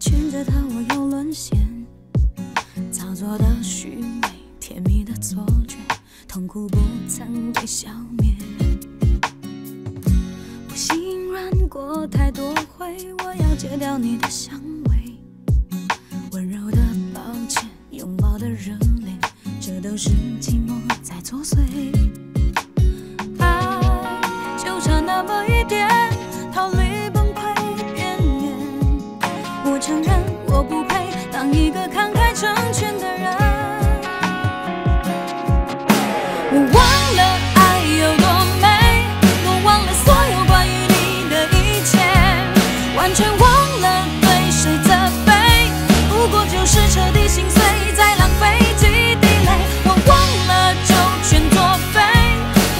牵着她，我又沦陷。造作的虚伪，甜蜜的错觉，痛苦不曾被消灭。我心软过太多回，我要戒掉你的香味。温柔的抱歉，拥抱的热烈，这都是寂寞在作祟。爱就差那么一点，逃离崩溃边缘。我承认我不配当一个慷慨成全的人。我忘了爱有多美，我忘了所有关于你的一切，完全忘了对谁责备，不过就是彻底心碎，再浪费几滴泪。我忘了就全作废，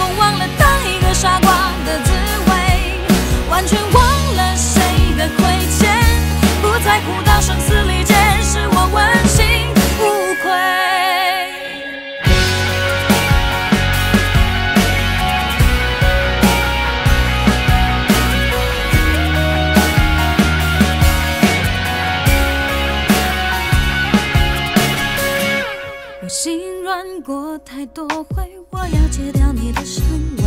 我忘了当一个傻瓜的滋味，完全忘了谁的亏欠，不在乎到声嘶力竭，是我问。心软过太多回，我要戒掉你的香味。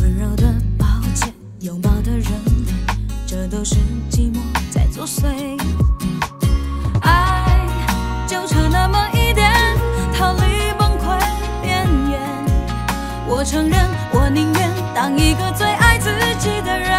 温柔的抱歉，拥抱的热烈，这都是寂寞在作祟。爱就差那么一点，逃离崩溃边缘。我承认，我宁愿当一个最爱自己的人。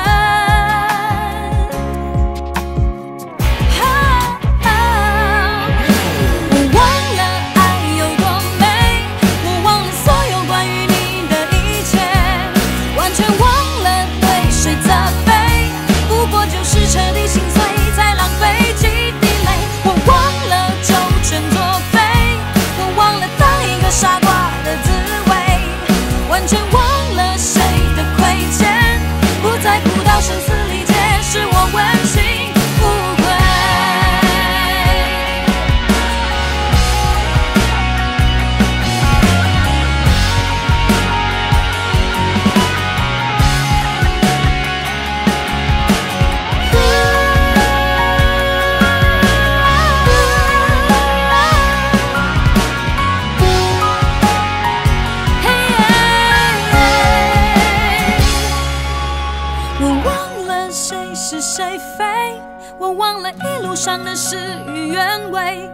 我忘了一路上的事与愿违，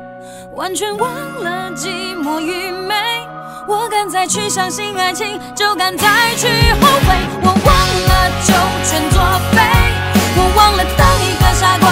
完全忘了寂寞愚昧。我敢再去相信爱情，就敢再去后悔。我忘了就全作废，我忘了当一个傻瓜。